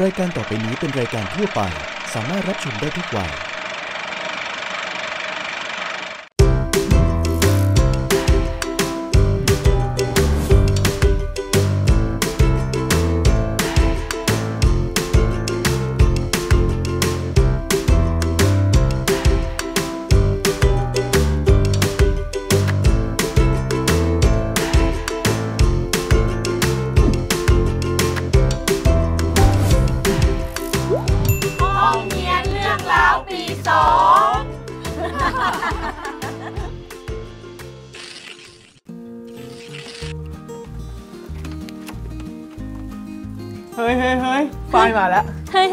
รายการต่อไปนี้เป็นรายการทั่วไปสามารถรับชมได้ทุกวัยเฮ้ยฝ้ายมาแล้วเฮ้ย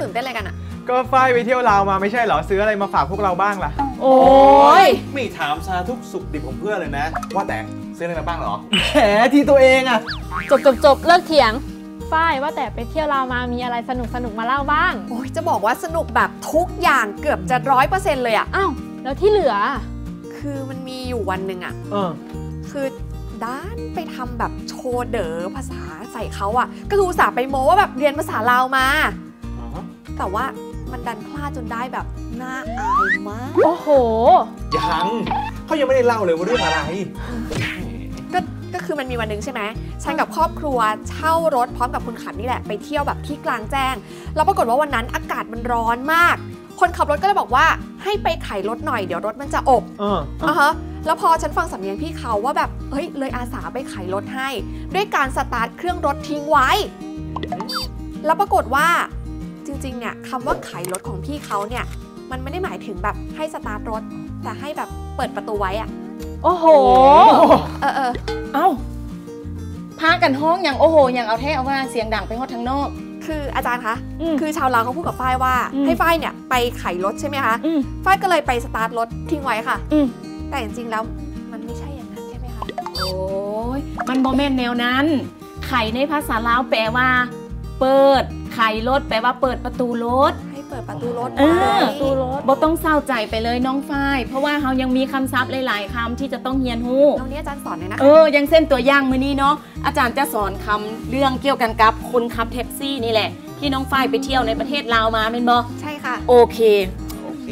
ตื่นเต้นอะไรกันอ่ะก็ฝ้ายไปเที่ยวลาวมาไม่ใช่เหรอซื้ออะไรมาฝากพวกเราบ้างล่ะโอ้ยไม่ถามซาทุกสุขดิบของเพื่อนเลยนะว่าแต่ซื้ออะไรมาบ้างหรอแหมที่ตัวเองอ่ะจบเลิกเถียงฝ้ายว่าแต่ไปเที่ยวลาวมามีอะไรสนุกมาเล่าบ้างโอ้ยจะบอกว่าสนุกแบบทุกอย่างเกือบจะ 100% เลยอ่ะอ้าวแล้วที่เหลือคือมันมีอยู่วันหนึ่งอ่ะคือด้านไปทำแบบโชว์เด๋อภาษาใส่เขาอ่ะก็คืออุตส่าห์ไปโมว่าแบบเรียนภาษาลาวมาแต่ว่ามันดันพลาดจนได้แบบน่าอายมากโอ้โหยังเขายังไม่ได้เล่าเลยว่าเรื่องอะไรก็คือมันมีวันนึงใช่ไหมฉันกับครอบครัวเช่ารถพร้อมกับคุณขันนี่แหละไปเที่ยวแบบที่กลางแจ้งแล้วปรากฏว่าวันนั้นอากาศมันร้อนมากคนขับรถก็เลยบอกว่าให้ไปไขรถหน่อยเดี๋ยวรถมันจะอบแล้วพอฉันฟังสำเนียงพี่เขาว่าแบบเฮ้ยเลยอาสาไปไขรถให้ด้วยการสตาร์ทเครื่องรถทิ้งไว้แล้วปรากฏว่าจริงๆเนี่ยคำว่าไขรถของพี่เขาเนี่ยมันไม่ได้หมายถึงแบบให้สตาร์ทรถแต่ให้แบบเปิดประตูไว้อะโอ้โหเอ้าพากันห้องอย่างโอ้โหอย่างเอาแท้เอาว่าเสียงดังไปฮอดทางนอกคืออาจารย์คะคือชาวลาวเขาพูดกับฝ้ายว่าให้ฝ้ายเนี่ยไปไขรถใช่ไหมคะฝ้ายก็เลยไปสตาร์ทรถทิ้งไว้ค่ะแต่จริงๆแล้วมันไม่ใช่อย่างนั้นใช่ไหมคะโอ้ยมันโมเมนต์แนวนั้นไขในภาษาลาวแปลว่าเปิดไขรถแปลว่าเปิดประตูรถให้เปิดประตูรถประตูรถบ่ต้องเศร้าใจไปเลยน้องฝ้ายเพราะว่าเรายังมีคำศัพท์หลายๆคำที่จะต้องเรียนรู้ตรงนี้อาจารย์สอนเลยนะยังเส้นตัวย่างมื้อนี้เนาะอาจารย์จะสอนคำเรื่องเกี่ยวกันกับคนขับแท็กซี่นี่แหละที่น้องฝ้ายไปเที่ยวในประเทศลาวมาเป็นบ่ใช่ค่ะโอเค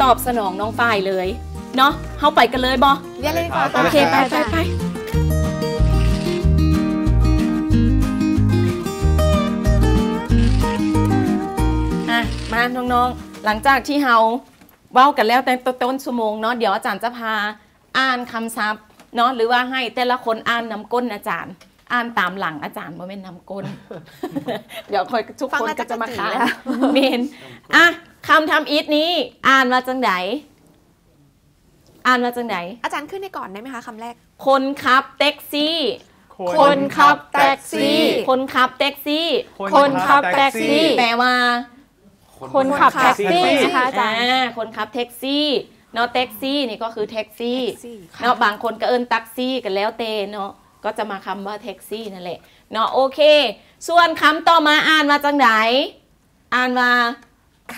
ตอบสนองน้องฝ้ายเลยเนาะเข้าไปกันเลยบอเรียนเลยค่ะโอเคไปไปอ่ะมาน้องๆหลังจากที่เฮาเว้ากันแล้วแต่ต้นชั่วโมงเนาะเดี๋ยวอาจารย์จะพาอ่านคำศัพท์เนาะหรือว่าให้แต่ละคนอ่านนำก้นอาจารย์อ่านตามหลังอาจารย์โมเมนต์นำก้นเดี๋ยวคอยทุกคนก็จะมาค้าเมนอ่ะคำทำอีทนี้อ่านมาจังไหนอาจารย์ขึ้นให้ก่อนได้ไหมคะคำแรกคนขับแท็กซี่คนขับแท็กซี่แปลว่าคนขับแท็กซี่นะคะอาจารย์คนขับแท็กซี่เนาะแท็กซี่นี่ก็คือแท็กซี่เนาะบางคนก็เอิ้นแท็กซี่กันแล้วแต่เนาะก็จะมาคำว่าแท็กซี่นั่นแหละเนาะโอเคส่วนคำต่อมาอ่านมาจากไหนอ่านว่า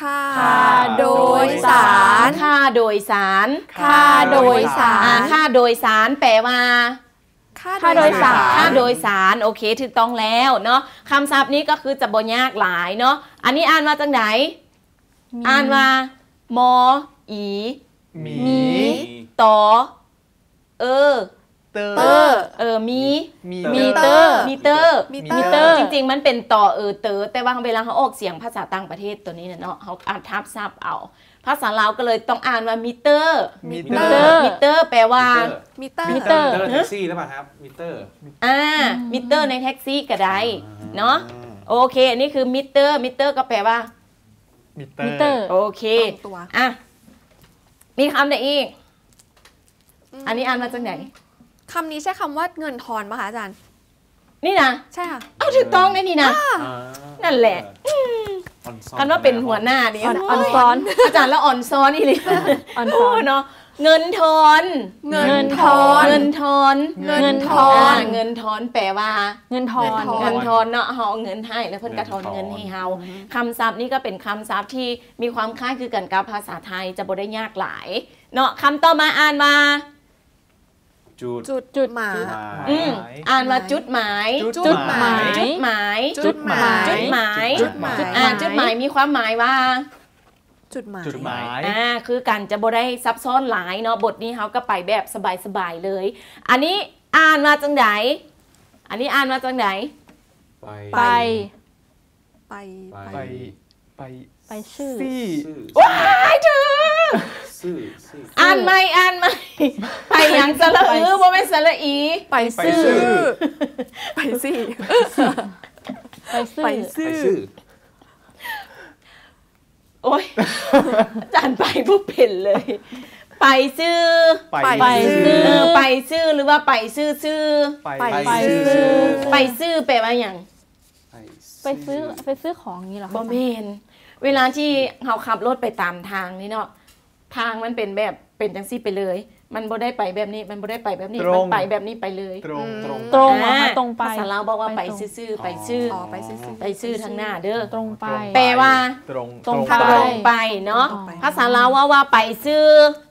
ค่าโดยสารค่าโดยสารแปลว่าค่าโดยสารโอเคถูกต้องแล้วเนาะคำศัพท์นี้ก็คือจะบ่ยากหลายเนาะอันนี้อ่านมาจากไหนอ่านว่ามออีมีตอเตอมีมิเตอร์จริงๆมันเป็นต่อเตอแต่ว่าเวลาเขาออกเสียงภาษาต่างประเทศตัวนี้เนาะเขาอ่านทับซับเอาภาษาลาวก็เลยต้องอ่านว่ามิเตอร์แปลว่ามิเตอร์แท็กซี่หรือเปล่าครับมิเตอร์ในแท็กซี่ก็ได้เนาะโอเคอันนี้คือมิเตอร์ก็แปลว่ามิเตอร์โอเคอ่ะมีคำไหนอีกอันนี้อ่านมาจากไหนคำนี้ใช้คำว่าเงินทอนป่ะคะอาจารย์นี่นะใช่ค่ะเอาถูกต้องเลยนี่นะนั่นแหละคำว่าเป็นหัวหน้านี่อ่อนซ้อนอาจารย์แล้วอ่อนซ้อนอีหลีอ่อนซ้อนเนาะเงินทอนเงินทอนแปลว่าเนาะเฮาเงินให้แล้วเพิ่นกระทอนเงินให้เฮาคำศัพท์นี่ก็เป็นคำศัพท์ที่มีความคล้ายคลึงกันกับภาษาไทยจะบ่ได้ยากหลายเนาะคำต่อมาอ่านมา จุดหมายอ่านมาจุดหมายจุดหมายจุดหมายจุดหมายจุดหมายจุดหมายมีความหมายว่าจุดหมายคือกันจะบ่ได้ซับซ้อนหลายเนาะบทนี้เขาก็ไปแบบสบายๆเลยอันนี้อ่านมาจังไหนอันนี้อ่านมาจังไหนไปชื่อว้ายเธออ่านไม่อ่านไม่ไปอย่างสระอือบ่เป็นสระอีไปซื่อไปซื่อไปซื่อโอ๊ยจานไปบ่เป็นเลยไปซื่อไปซื่อไปซื่อหรือว่าไปซื่อไปซื่อแปลว่าอย่างไปซื้อของนี่หรอบ่เมนเวลาที่เราขับรถไปตามทางนี่เนาะทางมันเป็นแบบเป็นจังซี่ไปเลยมันบ่ได้ไปแบบนี้มันบ่ได้ไปแบบนี้มันไปแบบนี้ไปเลยตรงมาตรงไปภาษาลาวบอกว่าไปซื่อไปซื่อไปซื่อทางหน้าเด้อตรงไปแปลว่าตรงไปเนาะภาษาลาวว่าไปซื่อ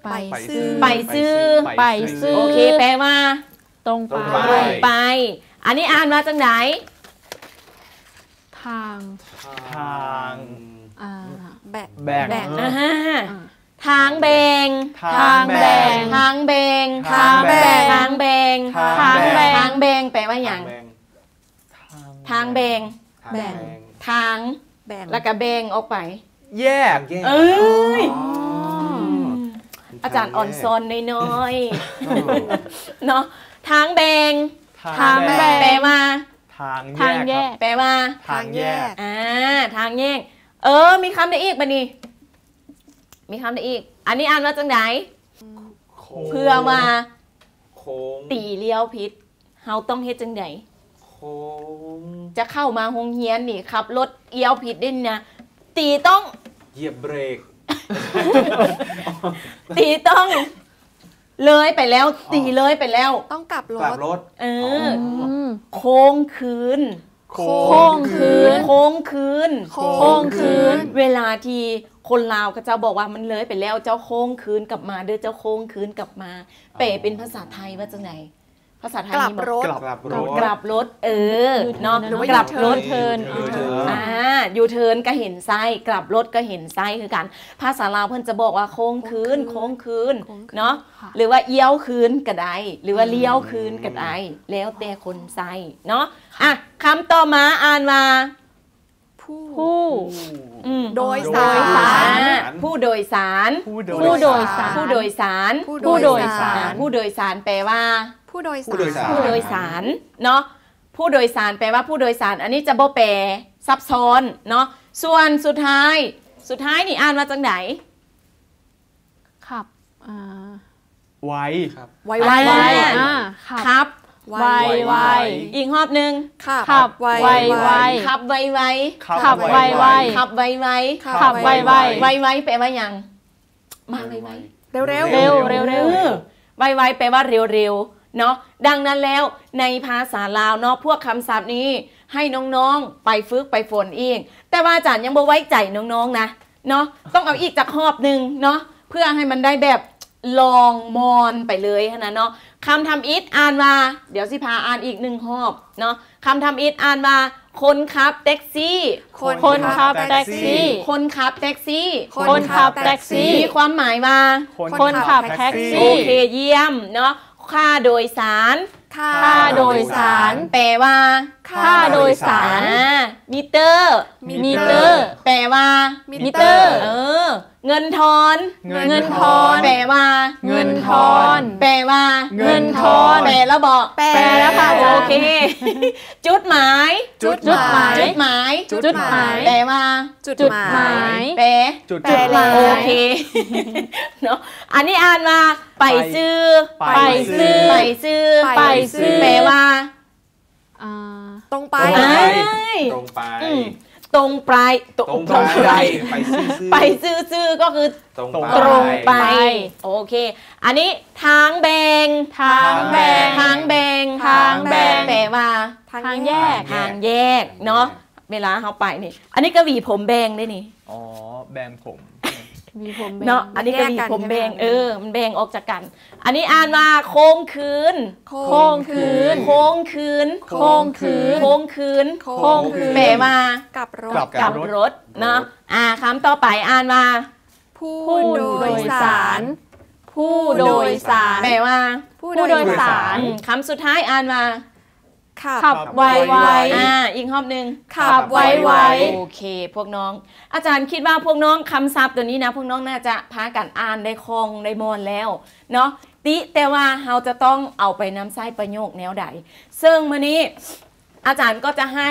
ไปซื่อโอเคแปลว่าตรงไปอันนี้อ่านมาจังไหนทางแบ่งนะฮะทางแบ่งแปลว่าอย่างทางแบ่งแล้วก็แบ่งออกไปแยกเอ้ยอาจารย์อ่อนซอนน้อยๆเนาะทางแบ่งแปลว่าทางแยกแปลว่าทางแยกมีคำได้อีกบัดนี้มีคำได้อีกอันนี้อ่านว่าจังไหนเพื่อมาตีเลี้ยวผิดเฮาต้องเฮ็ดจังไหนจะเข้ามาโรงเรียนนี่ขับรถเลี้ยวผิดได้นะตีต้องเหยียบเบรกตีต้องเลยไปแล้วตีเลยไปแล้วต้องกลับรถโค้งคืนเวลาที่คนลาวก็เจ้าบอกว่ามันเลยไปแล้วเจ้าโค้งคืนกลับมาเด้อเจ้าโค้งคืนกลับมาเป๋เป็นภาษาไทยว่าจังไหนภาษาไทยมีบอกกลับรถนอกกลับรถยูเทิร์นก็เห็นไส้กลับรถก็เห็นไส้คือกันภาษาลาวเพิ่นจะบอกว่าโค้งคืนเนาะหรือว่าเอี้ยวคืนก็ได้หรือว่าเลี้ยวคืนก็ได้แล้วแต่คนไส้เนาะอ่ะคำต่อมาอ่านมาผู้โดยสารแปลว่าผู้โดยสารเนาะผู้โดยสารแปลว่าผู้โดยสารอันนี้จะบ่แปลซับซ้อนเนาะส่วนสุดท้ายนี่อ่านมาจากไหนขับไวอีกรอบหนึ่งขับไวแปลว่ายังมาไวเร็วแปลว่าเร็วเนาะดังนั้นแล้วในภาษาลาวเนาะพวกคำศัพท์นี้ให้น้องๆไปฝึกไปฝนเองแต่ว่าอาจารย์ยังบ่ไว้ใจน้องๆนะเนาะต้องเอาอีกจากหอบหนึ่งเนาะเพื่อให้มันได้แบบลองมอนไปเลยนะเนาะคำทำอิทอ่านว่าเดี๋ยวสิพาอ่านอีกหนึ่งหอบเนาะคำทำอิทอ่านว่าคนขับแท็กซี่มีความหมายว่าคนขับแท็กซี่โอเคเยี่ยมเนาะค่าโดยสารแปลว่าค่าโดยสารมิเตอร์แปลว่ามิเตอร์เงินทอนแปลว่าเงินทอนแปลว่าเงินทอนแปลแล้วบอกแปลแล้วค่ะโอเคจุดหมายแปลว่าจุดหมายแปลจุดหมายโอเคเนาะอันนี้อ่านมาไปซื้อแปลว่าตรงไปไปซื้อก็คือตรงไปโอเคอันนี้ทางแบ่งแปลว่าทางแยกเนาะเวลาเขาไปนี่อันนี้ก็หวีผมแบ่งได้นี่อ๋อแบ่งผม วีผมเบงเนาะอันนี้ก็วีผมเบงมันเบงออกจากกันอันนี้อ่านมาโค้งคืนโค้งคืนโค้งคืนโค้งคืนโค้งคืนโค้งคืนเป๋มากลับรถเนาะคำต่อไปอ่านมาผู้โดยสารผู้โดยสารเป๋มาผู้โดยสารคำสุดท้ายอ่านมาขับไวไวอีกรอบหนึ่งขับไวไวโอเคพวกน้องอาจารย์คิดว่าพวกน้องคำศัพท์ตัวนี้นะพวกน้องน่าจะพากันอ่านได้คล่องได้มอนแล้วเนาะติแต่ว่าเราจะต้องเอาไปนำใช้ประโยคแนวใดซึ่งมื้อนี้อาจารย์ก็จะให้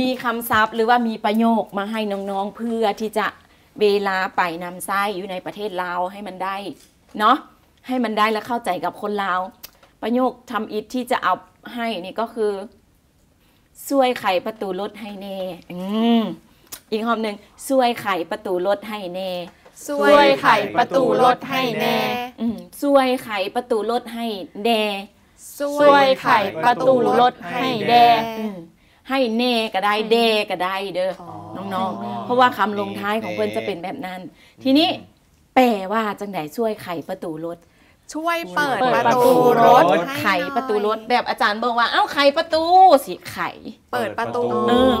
มีคำศัพท์หรือว่ามีประโยคมาให้น้องๆเพื่อที่จะเวลาไปนำใช้อยู่ในประเทศลาวให้มันได้เนาะให้มันได้และเข้าใจกับคนลาวประโยคทำอิฐที่จะเอาให้นี่ก็คือช่วยไขประตูรถให้แน่อีกคำหนึ่งช่วยไขประตูรถให้แน่ช่วยไขประตูรถให้แน่ช่วยไขประตูรถให้แน่ช่วยไขประตูรถให้แน่ให้แน่ก็ได้แด่ก็ได้เด้อน้องๆเพราะว่าคำลงท้ายของเพื่อนจะเป็นแบบนั้นทีนี้แปลว่าจังไดช่วยไขประตูรถช่วยเปิดประตูรถไขประตูรถแบบอาจารย์บอกว่าเอ้าไขประตูสิไขเปิดประตู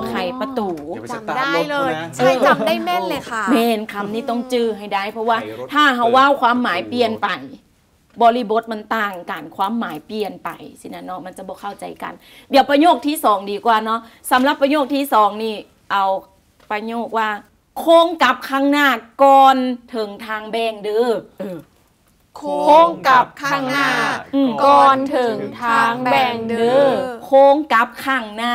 ไขประตูจำได้เลยใช่จำได้แม่นเลยค่ะแม่นคำนี้ต้องจื้อให้ได้เพราะว่าถ้าเฮาว่าความหมายเปลี่ยนไปบริบทมันต่างกันความหมายเปลี่ยนไปสินะเนาะมันจะบ่เข้าใจกันเดี๋ยวประโยคที่สองดีกว่าเนาะสำหรับประโยคที่สองนี่เอาประโยคว่าโค้งกลับข้างหน้าก่อนถึงทางแบงเด้อโค้งกลับข้างหน้าก่อนถึงทางแบ่งเด้อโค้งกลับข้างหน้า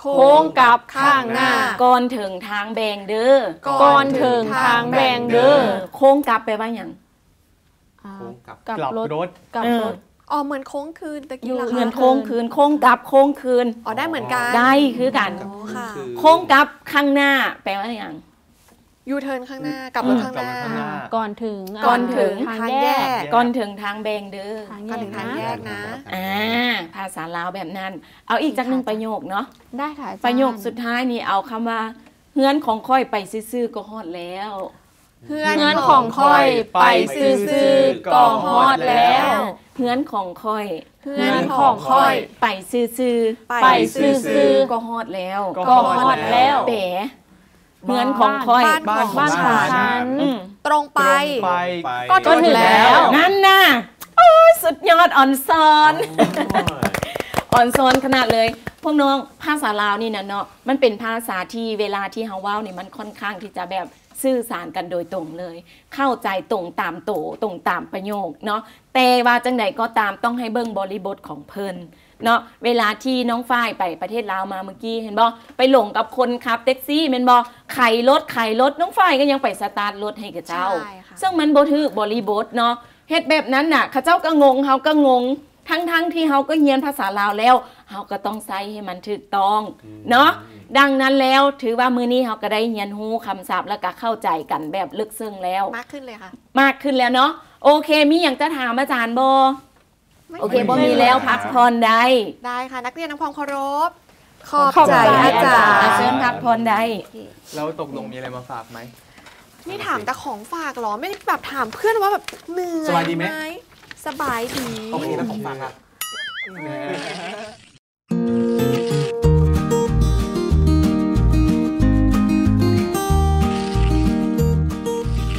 โค้งกลับข้างหน้าก่อนถึงทางแบ่งเด้อก่อนถึงทางแบ่งเด้อโค้งกลับไปว่าอย่างกลับรถกลับรถอ๋อเหมือนโค้งคืนตะกี้เหมือนโค้งคืนโค้งกลับโค้งคืนอ๋อได้เหมือนกันได้คือกันโค้งกลับข้างหน้าแปลว่าอย่างยูเทิร์นข้างหน้ากลับรถข้างหน้าก่อนถึงทางแยกก่อนถึงทางแบงเด้อก่อนถึงทางแยกนะภาษาลาวแบบนั้นเอาอีกจักหนึ่งประโยคเนาะได้ค่ะประโยคสุดท้ายนี่เอาคำว่าเฮือนของค่อยไปซื่อๆก็ฮอดแล้วเฮือนของค่อยไปซื่อๆก็ฮอดแล้วเฮือนของค่อยเฮือนของค่อยไปซื่อๆไปซื่อๆก็ฮอดแล้วก็ฮอดแล้วเป๋เหมือนของคอยบ้านของฉันตรงไปก็ถึงแล้วนั่นน่ะโอ้ยสุดยอดอ่อนซอนขนาดเลยพวกน้องภาษาลาวนี่นะเนาะมันเป็นภาษาที่เวลาที่เฮาเว้าเนี่ยมันค่อนข้างที่จะแบบสื่อสารกันโดยตรงเลยเข้าใจตรงตามโตตรงตามประโยคเนาะแต่ว่าจังไหนก็ตามต้องให้เบิ่งบริบทของเพิ่นเนาะเวลาที่น้องฝ้ายไปประเทศลาวมาเมื่อกี้เห็นบ่ไปหลงกับคนขับแท็กซี่แม่นบ่ไขรถน้องฝ้ายก็ยังไปสตาร์ทรถให้กับเจ้าซึ่งมันบ่ถูกบริบทเนาะเฮ็ดแบบนั้นน่ะเขาเจ้าก็งงเฮาก็งงทั้งที่เฮาก็เรียนภาษาลาวแล้วเฮาก็ต้องใช้ให้มันถูกต้องเนาะดังนั้นแล้วถือว่ามื้อนี้เฮาก็ได้เรียนรู้คำศัพท์แล้วก็เข้าใจกันแบบลึกซึ้งแล้วมากขึ้นเลยค่ะมากขึ้นแล้วเนาะโอเคมีอย่างจะถามอาจารย์บ่โอเคบ่มีแล้วพักผ่อนได้ค่ะนักเรียนน้องพองเคารพขอบใจอาจารย์เชิญพักผ่อนได้แล้วตกลงมีอะไรมาฝากไหมนี่ถามแต่ของฝากหรอไม่ได้แบบถามเพื่อนว่าแบบเหนื่อยสบายดีไหมสบายดีโอเคแล้วของฝา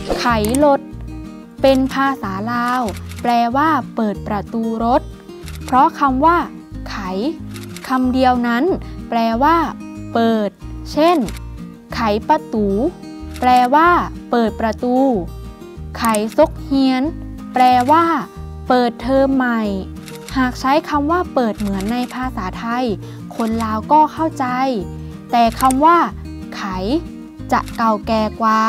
กอะไขรถเป็นภาษาลาวแปลว่าเปิดประตูรถเพราะคำว่าไขคำเดียวนั้นแปลว่าเปิดเช่นไขประตูแปลว่าเปิดประตูไขซกเฮียนแปลว่าเปิดเทอมใหม่หากใช้คำว่าเปิดเหมือนในภาษาไทยคนลาวก็เข้าใจแต่คำว่าไขจะเก่าแก่กว่า